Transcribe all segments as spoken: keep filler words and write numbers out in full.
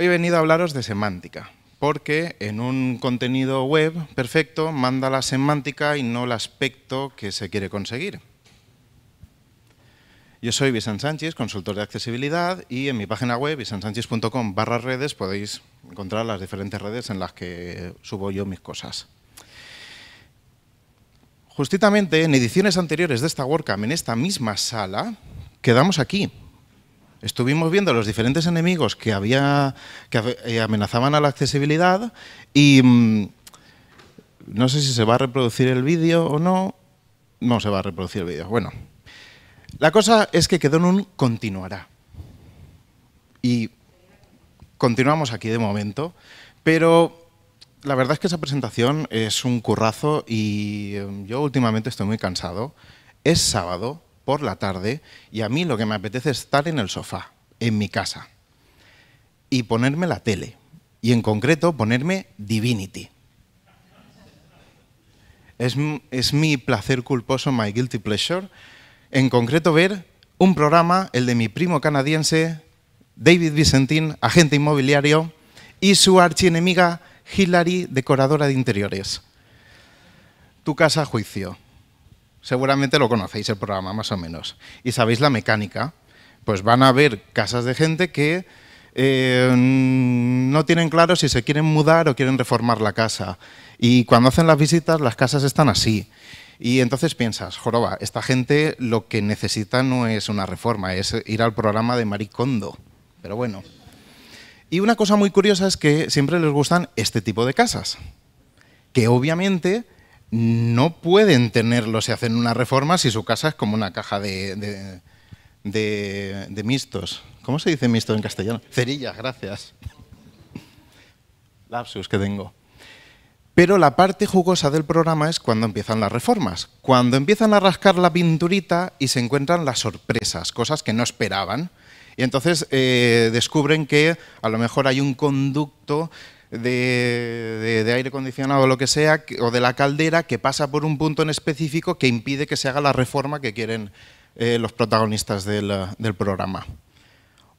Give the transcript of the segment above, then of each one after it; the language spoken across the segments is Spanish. Hoy he venido a hablaros de semántica, porque en un contenido web perfecto manda la semántica y no el aspecto que se quiere conseguir. Yo soy Visan Sánchez, consultor de accesibilidad, y en mi página web, visansanchez punto com barra redes, podéis encontrar las diferentes redes en las que subo yo mis cosas. Justamente, en ediciones anteriores de esta WordCamp, en esta misma sala, quedamos aquí. Estuvimos viendo los diferentes enemigos que, había, que amenazaban a la accesibilidad y mmm, no sé si se va a reproducir el vídeo o no. No se va a reproducir el vídeo. Bueno, la cosa es que quedó en un continuará. Y continuamos aquí de momento, pero la verdad es que esa presentación es un currazo y yo últimamente estoy muy cansado. Es sábado por la tarde y a mí lo que me apetece es estar en el sofá, en mi casa, y ponerme la tele, y en concreto ponerme Divinity. Es, es mi placer culposo, my guilty pleasure, en concreto ver un programa, el de mi primo canadiense, David Vicentín, agente inmobiliario, y su archienemiga, Hillary, decoradora de interiores. Tu casa a juicio. Seguramente lo conocéis el programa, más o menos. Y sabéis la mecánica. Pues van a haber casas de gente que eh, no tienen claro si se quieren mudar o quieren reformar la casa. Y cuando hacen las visitas, las casas están así. Y entonces piensas, joroba, esta gente lo que necesita no es una reforma, es ir al programa de Marie Kondo. Pero bueno. Y una cosa muy curiosa es que siempre les gustan este tipo de casas, que obviamente no pueden tenerlo si hacen una reforma si su casa es como una caja de, de, de, de mixtos. ¿Cómo se dice mixto en castellano? Cerillas, gracias. Lapsus que tengo. Pero la parte jugosa del programa es cuando empiezan las reformas, cuando empiezan a rascar la pinturita y se encuentran las sorpresas, cosas que no esperaban. Y entonces eh, descubren que a lo mejor hay un conducto de, de, de aire acondicionado o lo que sea, o de la caldera, que pasa por un punto en específico que impide que se haga la reforma que quieren eh, los protagonistas del, del programa.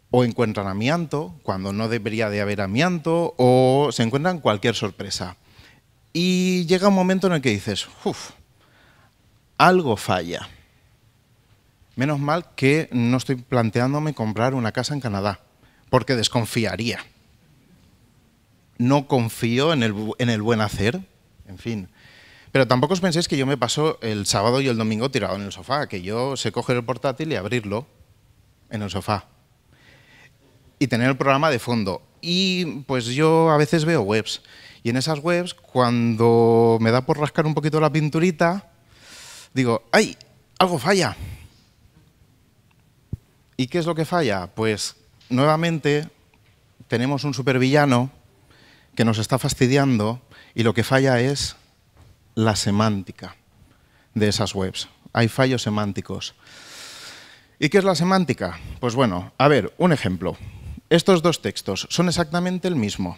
O encuentran amianto, cuando no debería de haber amianto, o se encuentran cualquier sorpresa. Y llega un momento en el que dices, uff, algo falla. Menos mal que no estoy planteándome comprar una casa en Canadá, porque desconfiaría. No confío en el, en el buen hacer, en fin. Pero tampoco os penséis que yo me paso el sábado y el domingo tirado en el sofá, que yo sé coger el portátil y abrirlo en el sofá. Y tener el programa de fondo. Y pues yo a veces veo webs. Y en esas webs, cuando me da por rascar un poquito la pinturita, digo, ¡ay! Algo falla. ¿Y qué es lo que falla? Pues nuevamente tenemos un supervillano que nos está fastidiando y lo que falla es la semántica de esas webs. Hay fallos semánticos. ¿Y qué es la semántica? Pues bueno, a ver, un ejemplo. Estos dos textos son exactamente el mismo,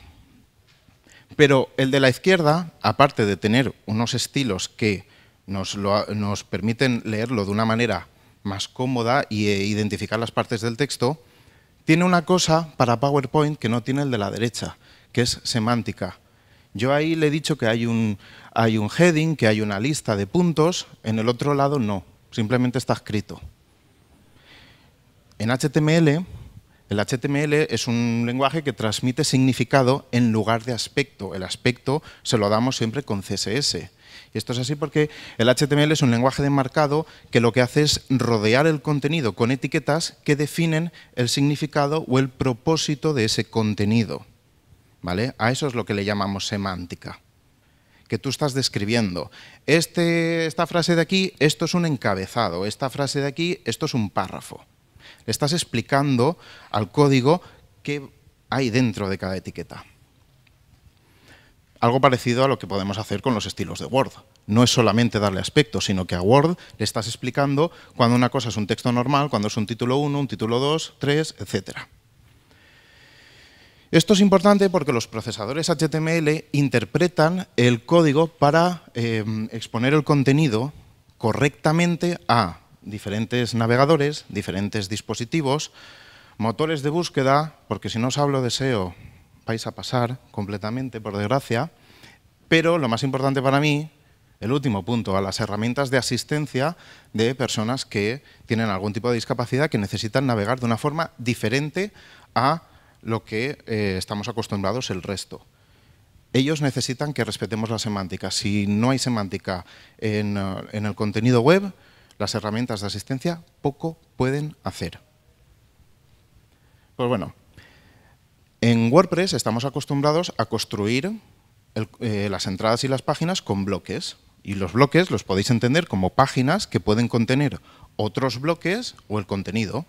pero el de la izquierda, aparte de tener unos estilos que nos, lo, nos permiten leerlo de una manera más cómoda y identificar las partes del texto, tiene una cosa para PowerPoint que no tiene el de la derecha, que es semántica. Yo ahí le he dicho que hay un, hay un heading, que hay una lista de puntos, en el otro lado no, simplemente está escrito. En H T M L, el H T M L es un lenguaje que transmite significado en lugar de aspecto. El aspecto se lo damos siempre con C S S. Y esto es así porque el H T M L es un lenguaje de enmarcado que lo que hace es rodear el contenido con etiquetas que definen el significado o el propósito de ese contenido. ¿Vale? A eso es lo que le llamamos semántica. Que tú estás describiendo. Este, esta frase de aquí, esto es un encabezado. Esta frase de aquí, esto es un párrafo. Le estás explicando al código qué hay dentro de cada etiqueta. Algo parecido a lo que podemos hacer con los estilos de Word. No es solamente darle aspecto, sino que a Word le estás explicando cuando una cosa es un texto normal, cuando es un título uno, un título dos, tres, etcétera. Esto es importante porque los procesadores H T M L interpretan el código para eh, exponer el contenido correctamente a diferentes navegadores, diferentes dispositivos, motores de búsqueda, porque si no os hablo de S E O, vais a pasar completamente, por desgracia, pero lo más importante para mí, el último punto, a las herramientas de asistencia de personas que tienen algún tipo de discapacidad, que necesitan navegar de una forma diferente a lo que eh, estamos acostumbrados el resto. Ellos necesitan que respetemos la semántica. Si no hay semántica en, en el contenido web, las herramientas de asistencia poco pueden hacer. Pues bueno, en WordPress estamos acostumbrados a construir el, eh, las entradas y las páginas con bloques. Y los bloques los podéis entender como páginas que pueden contener otros bloques o el contenido.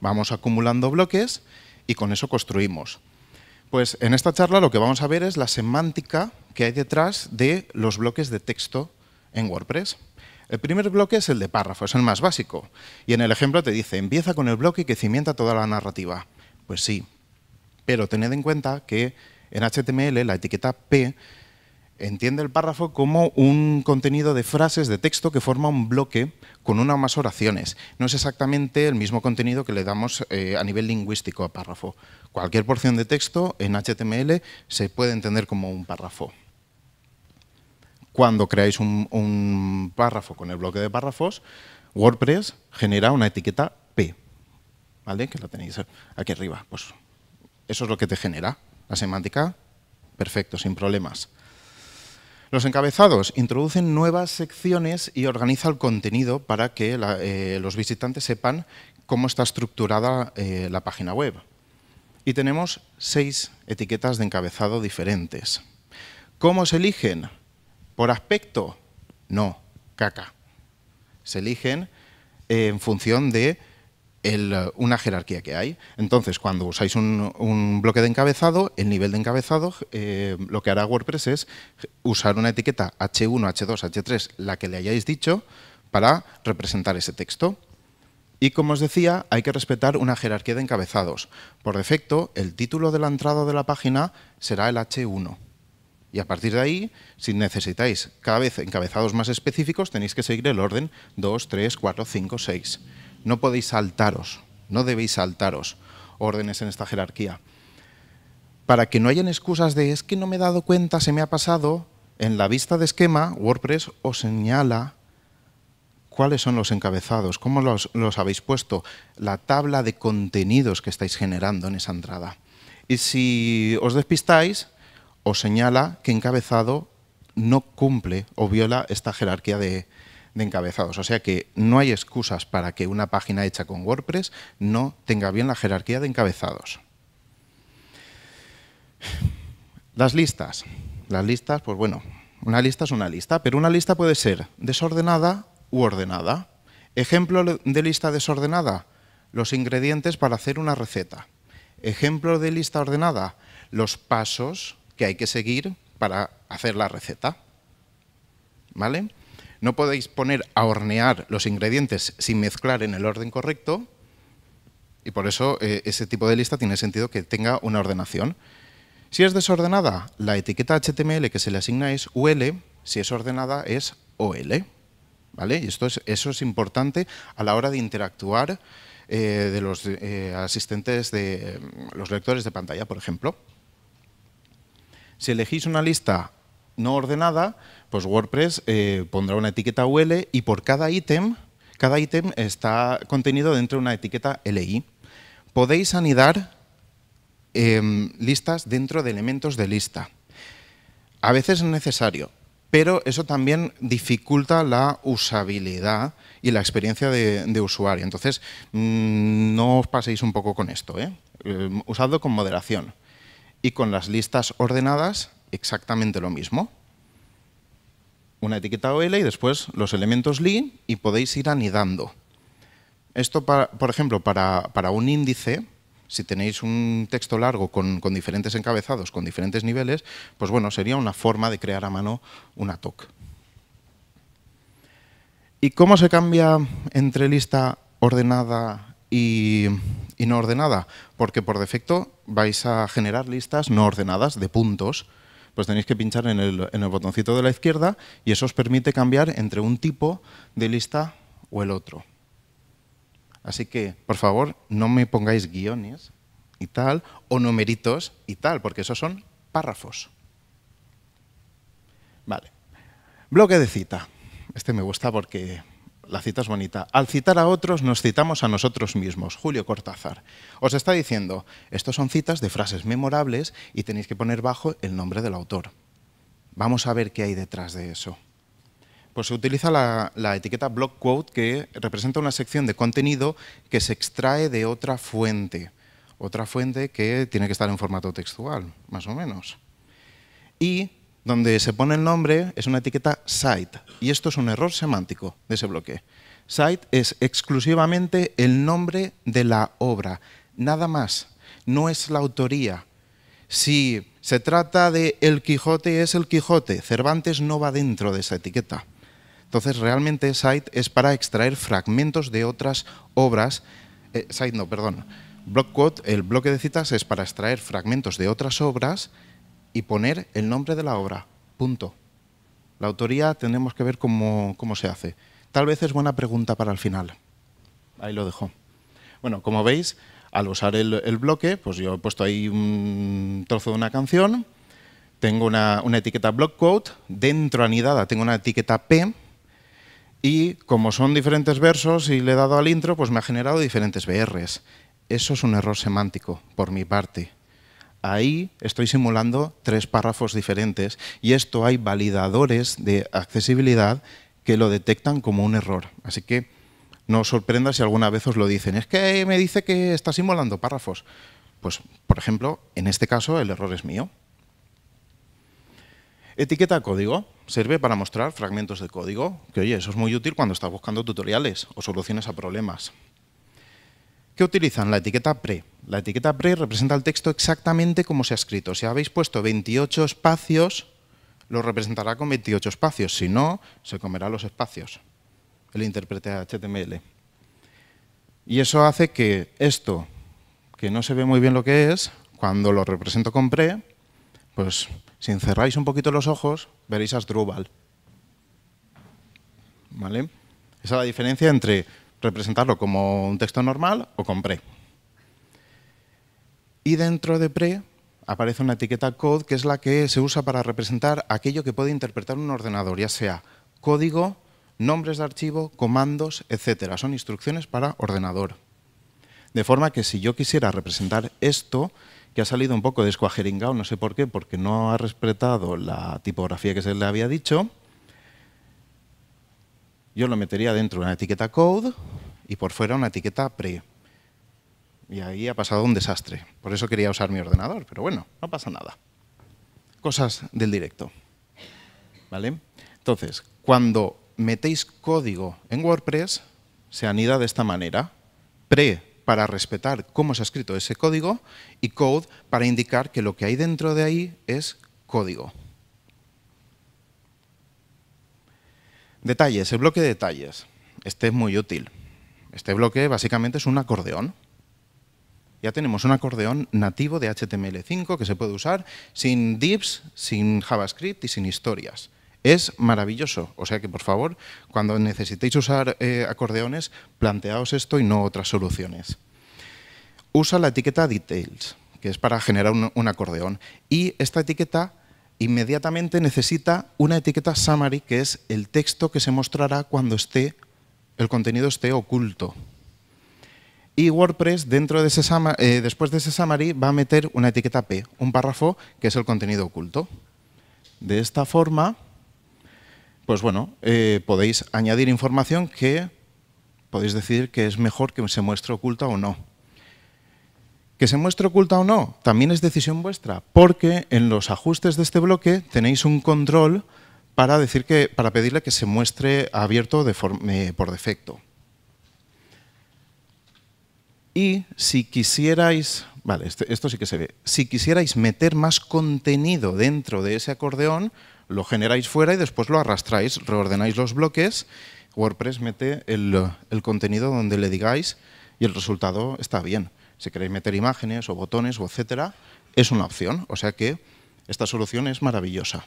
Vamos acumulando bloques y con eso construimos. Pues en esta charla lo que vamos a ver es la semántica que hay detrás de los bloques de texto en WordPress. El primer bloque es el de párrafo, es el más básico. Y en el ejemplo te dice, empieza con el bloque que cimienta toda la narrativa. Pues sí, pero tened en cuenta que en H T M L la etiqueta P entiende el párrafo como un contenido de frases de texto que forma un bloque con una o más oraciones. No es exactamente el mismo contenido que le damos eh, a nivel lingüístico a párrafo. Cualquier porción de texto en H T M L se puede entender como un párrafo. Cuando creáis un, un párrafo con el bloque de párrafos, WordPress genera una etiqueta P, ¿vale? Que la tenéis aquí arriba. Pues eso es lo que te genera la semántica. Perfecto, sin problemas. Los encabezados introducen nuevas secciones y organiza el contenido para que la, eh, los visitantes sepan cómo está estructurada eh, la página web. Y tenemos seis etiquetas de encabezado diferentes. ¿Cómo se eligen? ¿Por aspecto? No, caca. Se eligen eh, en función de el, una jerarquía que hay. Entonces, cuando usáis un, un bloque de encabezado, el nivel de encabezado, eh, lo que hará WordPress es usar una etiqueta H uno, H dos, H tres, la que le hayáis dicho, para representar ese texto. Y como os decía, hay que respetar una jerarquía de encabezados. Por defecto, el título de la entrada de la página será el H uno. Y a partir de ahí, si necesitáis cada vez encabezados más específicos, tenéis que seguir el orden dos, tres, cuatro, cinco, seis. No podéis saltaros, no debéis saltaros órdenes en esta jerarquía. Para que no hayan excusas de es que no me he dado cuenta, se me ha pasado, en la vista de esquema, WordPress os señala cuáles son los encabezados, cómo los, los habéis puesto, la tabla de contenidos que estáis generando en esa entrada. Y si os despistáis, os señala que encabezado no cumple o viola esta jerarquía de, de encabezados. O sea que no hay excusas para que una página hecha con WordPress no tenga bien la jerarquía de encabezados. Las listas. Las listas, pues bueno, una lista es una lista, pero una lista puede ser desordenada u ordenada. Ejemplo de lista desordenada, los ingredientes para hacer una receta. Ejemplo de lista ordenada, los pasos que hay que seguir para hacer la receta, ¿vale? No podéis poner a hornear los ingredientes sin mezclar en el orden correcto y por eso eh, ese tipo de lista tiene sentido que tenga una ordenación. Si es desordenada, la etiqueta H T M L que se le asigna es U L, si es ordenada es O L, ¿vale? Y esto es, eso es importante a la hora de interactuar eh, de los eh, asistentes de eh, los lectores de pantalla, por ejemplo. Si elegís una lista no ordenada, pues WordPress eh, pondrá una etiqueta U L y por cada ítem, cada ítem está contenido dentro de una etiqueta L I. Podéis anidar eh, listas dentro de elementos de lista. A veces es necesario, pero eso también dificulta la usabilidad y la experiencia de, de usuario. Entonces, mmm, no os paséis un poco con esto, ¿eh? Eh, usadlo con moderación. Y con las listas ordenadas, exactamente lo mismo. Una etiqueta O L y después los elementos L I y podéis ir anidando. Esto, para, por ejemplo, para, para un índice, si tenéis un texto largo con, con diferentes encabezados, con diferentes niveles, pues bueno, sería una forma de crear a mano una T O C. ¿Y cómo se cambia entre lista ordenada y, y no ordenada? Porque por defecto vais a generar listas no ordenadas de puntos, pues tenéis que pinchar en el, en el botoncito de la izquierda y eso os permite cambiar entre un tipo de lista o el otro. Así que, por favor, no me pongáis guiones y tal, o numeritos y tal, porque esos son párrafos. Vale. Bloque de cita. Este me gusta porque la cita es bonita. Al citar a otros, nos citamos a nosotros mismos. Julio Cortázar. Os está diciendo, estos son citas de frases memorables y tenéis que poner bajo el nombre del autor. Vamos a ver qué hay detrás de eso. Pues se utiliza la, la etiqueta block quote, que representa una sección de contenido que se extrae de otra fuente. Otra fuente que tiene que estar en formato textual, más o menos. Y donde se pone el nombre es una etiqueta site. Y esto es un error semántico de ese bloque. Site es exclusivamente el nombre de la obra, nada más. No es la autoría. Si se trata de El Quijote, es El Quijote. Cervantes no va dentro de esa etiqueta. Entonces, realmente, site es para extraer fragmentos de otras obras. Eh, site no, perdón. Block quote, el bloque de citas, es para extraer fragmentos de otras obras y poner el nombre de la obra. Punto. La autoría tendremos que ver cómo, cómo se hace. Tal vez es buena pregunta para el final. Ahí lo dejo. Bueno, como veis, al usar el, el bloque, pues yo he puesto ahí un trozo de una canción, tengo una, una etiqueta block quote, dentro anidada tengo una etiqueta P, y como son diferentes versos y le he dado al intro, pues me ha generado diferentes B Rs. Eso es un error semántico, por mi parte. Ahí estoy simulando tres párrafos diferentes, y esto hay validadores de accesibilidad que lo detectan como un error. Así que no os sorprenda si alguna vez os lo dicen. Es que me dice que está simulando párrafos. Pues, por ejemplo, en este caso el error es mío. Etiqueta código. Sirve para mostrar fragmentos de código. Que, oye, eso es muy útil cuando estás buscando tutoriales o soluciones a problemas. ¿Qué utilizan? La etiqueta pre. La etiqueta pre representa el texto exactamente como se ha escrito. Si habéis puesto veintiocho espacios, lo representará con veintiocho espacios. Si no, se comerá los espacios. El intérprete H T M L. Y eso hace que esto, que no se ve muy bien lo que es, cuando lo represento con pre, pues si encerráis un poquito los ojos, veréis Asdrúbal. ¿Vale? Esa es la diferencia entre representarlo como un texto normal o con pre. Y dentro de pre aparece una etiqueta code, que es la que se usa para representar aquello que puede interpretar un ordenador, ya sea código, nombres de archivo, comandos, etcétera. Son instrucciones para ordenador. De forma que si yo quisiera representar esto, que ha salido un poco descuajeringado, no sé por qué, porque no ha respetado la tipografía que se le había dicho, yo lo metería dentro de una etiqueta code y por fuera una etiqueta pre. Y ahí ha pasado un desastre. Por eso quería usar mi ordenador, pero bueno, no pasa nada. Cosas del directo. ¿Vale? Entonces, cuando metéis código en WordPress, se anida de esta manera. Pre para respetar cómo se ha escrito ese código y code para indicar que lo que hay dentro de ahí es código. Detalles, el bloque de detalles. Este es muy útil. Este bloque básicamente es un acordeón. Ya tenemos un acordeón nativo de H T M L cinco que se puede usar sin divs, sin JavaScript y sin historias. Es maravilloso, o sea que por favor, cuando necesitéis usar eh, acordeones, planteaos esto y no otras soluciones. Usa la etiqueta details, que es para generar un, un acordeón, y esta etiqueta inmediatamente necesita una etiqueta summary, que es el texto que se mostrará cuando esté, el contenido esté oculto. Y WordPress, dentro de ese summa, eh, después de ese summary, va a meter una etiqueta P, un párrafo que es el contenido oculto. De esta forma, pues bueno, eh, podéis añadir información que podéis decidir que es mejor que se muestre oculta o no. Que se muestre oculta o no, también es decisión vuestra, porque en los ajustes de este bloque tenéis un control para, decir que, para pedirle que se muestre abierto de forma, eh, por defecto. Y si quisierais, vale, esto sí que se ve, si quisierais meter más contenido dentro de ese acordeón, lo generáis fuera y después lo arrastráis, reordenáis los bloques, WordPress mete el, el contenido donde le digáis y el resultado está bien. Si queréis meter imágenes o botones o etcétera, es una opción, o sea que esta solución es maravillosa.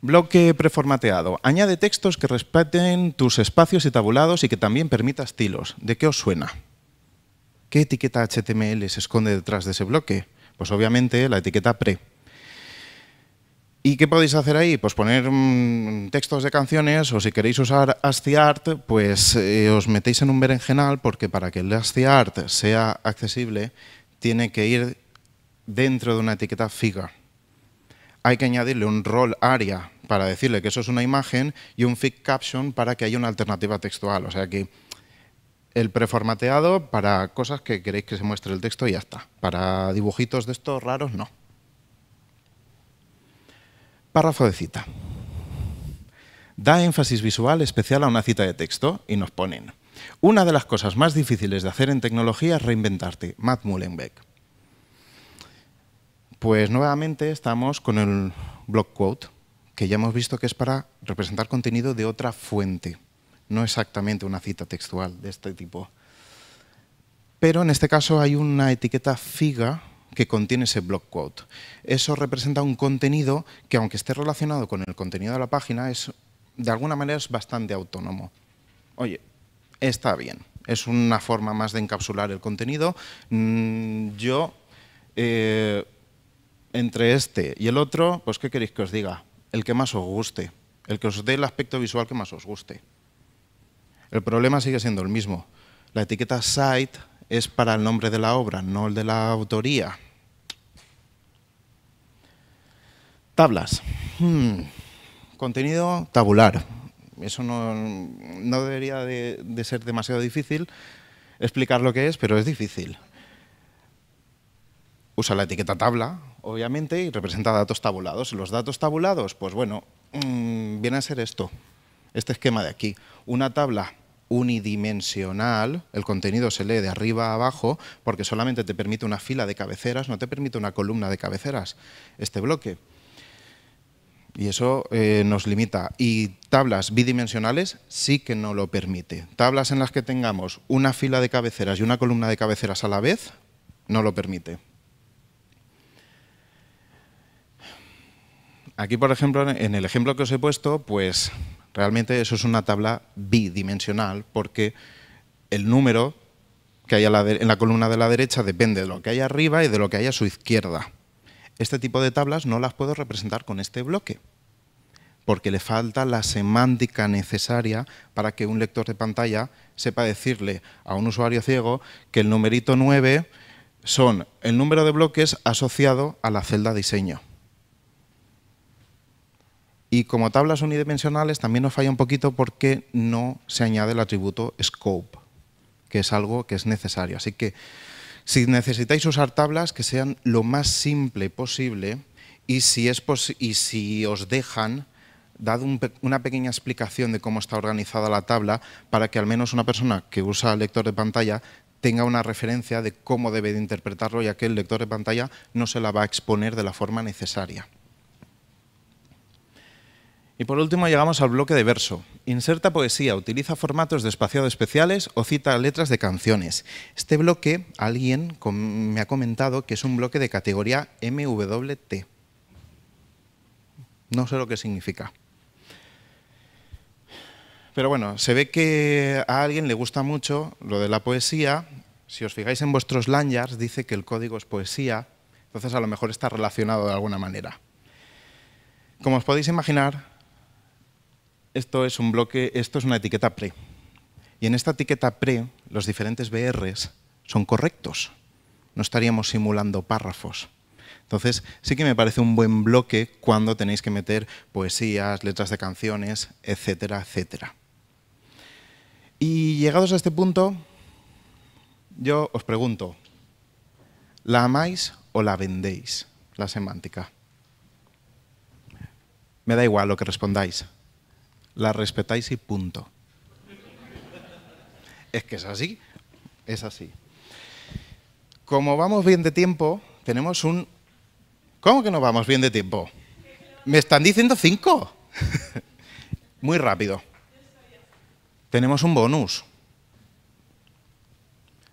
Bloque preformateado. Añade textos que respeten tus espacios y tabulados y que también permita estilos. ¿De qué os suena? ¿Qué etiqueta H T M L se esconde detrás de ese bloque? Pues obviamente la etiqueta pre. ¿Y qué podéis hacer ahí? Pues poner mmm, textos de canciones, o si queréis usar ASCII art, pues eh, os metéis en un berenjenal, porque para que el ASCII art sea accesible tiene que ir dentro de una etiqueta figure. Hay que añadirle un role area para decirle que eso es una imagen y un fig caption para que haya una alternativa textual. O sea que el preformateado para cosas que queréis que se muestre el texto y ya está. Para dibujitos de estos raros, no. Párrafo de cita. Da énfasis visual especial a una cita de texto y nos ponen: una de las cosas más difíciles de hacer en tecnología es reinventarte. Matt Mullenweg. Pues nuevamente estamos con el block quote, que ya hemos visto que es para representar contenido de otra fuente. No exactamente una cita textual de este tipo. Pero en este caso hay una etiqueta figa que contiene ese block quote. Eso representa un contenido que, aunque esté relacionado con el contenido de la página, es, de alguna manera es bastante autónomo. Oye, está bien. Es una forma más de encapsular el contenido. Yo, eh, entre este y el otro, pues ¿qué queréis que os diga? El que más os guste. El que os dé el aspecto visual que más os guste. El problema sigue siendo el mismo. La etiqueta site es para el nombre de la obra, no el de la autoría. Tablas. Hmm. Contenido tabular. Eso no, no debería de, de ser demasiado difícil explicar lo que es, pero es difícil. Usa la etiqueta tabla, obviamente, y representa datos tabulados. Los datos tabulados, pues bueno, mmm, viene a ser esto. Este esquema de aquí, una tabla unidimensional, el contenido se lee de arriba a abajo porque solamente te permite una fila de cabeceras, no te permite una columna de cabeceras, este bloque. Y eso eh, nos limita. Y tablas bidimensionales sí que no lo permite. Tablas en las que tengamos una fila de cabeceras y una columna de cabeceras a la vez, no lo permite. Aquí, por ejemplo, en el ejemplo que os he puesto, pues realmente eso es una tabla bidimensional porque el número que hay en la columna de la derecha depende de lo que hay arriba y de lo que hay a su izquierda. Este tipo de tablas no las puedo representar con este bloque porque le falta la semántica necesaria para que un lector de pantalla sepa decirle a un usuario ciego que el numerito nueve son el número de bloques asociado a la celda diseño. Y como tablas unidimensionales también nos falla un poquito porque no se añade el atributo scope, que es algo que es necesario. Así que si necesitáis usar tablas, que sean lo más simple posible y si, es pos y si os dejan, dad un pe una pequeña explicación de cómo está organizada la tabla para que al menos una persona que usa el lector de pantalla tenga una referencia de cómo debe de interpretarlo, ya que el lector de pantalla no se la va a exponer de la forma necesaria. Y por último llegamos al bloque de verso. Inserta poesía, utiliza formatos de espaciado especiales o cita letras de canciones. Este bloque, alguien me ha comentado que es un bloque de categoría M W T. No sé lo que significa. Pero bueno, se ve que a alguien le gusta mucho lo de la poesía. Si os fijáis en vuestros lanyards, dice que el código es poesía. Entonces a lo mejor está relacionado de alguna manera. Como os podéis imaginar, Esto es un bloque, esto es una etiqueta pre. Y en esta etiqueta pre, los diferentes B Rs son correctos. No estaríamos simulando párrafos. Entonces, sí que me parece un buen bloque cuando tenéis que meter poesías, letras de canciones, etcétera, etcétera. Y llegados a este punto, yo os pregunto, ¿la amáis o la vendéis, la semántica? Me da igual lo que respondáis. La respetáis y punto. Es que es así, es así. Como vamos bien de tiempo, tenemos un... ¿Cómo que no vamos bien de tiempo? Me están diciendo cinco. Muy rápido. Tenemos un bonus.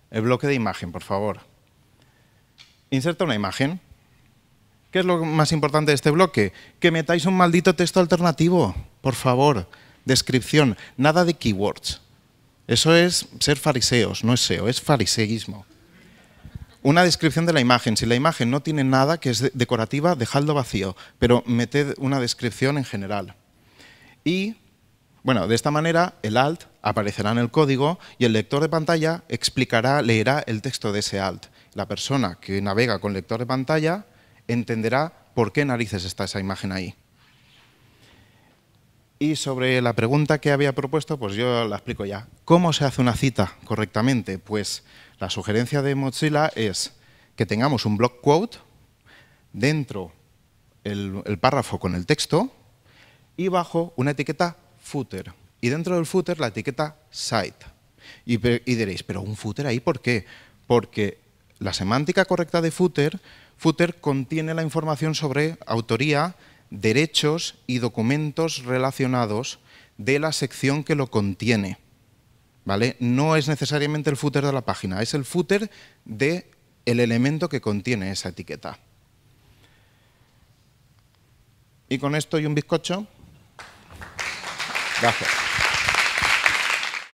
El bloque de imagen, por favor. Inserta una imagen. ¿Qué es lo más importante de este bloque? Que metáis un maldito texto alternativo. Por favor, descripción, nada de keywords. Eso es ser fariseos, no es S E O, es fariseísmo. Una descripción de la imagen. Si la imagen no tiene nada que es decorativa, dejadlo vacío, pero meted una descripción en general. Y, bueno, de esta manera el alt aparecerá en el código y el lector de pantalla explicará, leerá el texto de ese alt. La persona que navega con lector de pantalla entenderá por qué narices está esa imagen ahí. Y sobre la pregunta que había propuesto, pues yo la explico ya. ¿Cómo se hace una cita correctamente? Pues la sugerencia de Mozilla es que tengamos un block quote, dentro el, el párrafo con el texto y bajo una etiqueta footer. Y dentro del footer la etiqueta site. Y, y diréis, ¿pero un footer ahí por qué? Porque la semántica correcta de footer, footer contiene la información sobre autoría, derechos y documentos relacionados de la sección que lo contiene, ¿vale? No es necesariamente el footer de la página, es el footer del elemento que contiene esa etiqueta. Y con esto y un bizcocho. Gracias.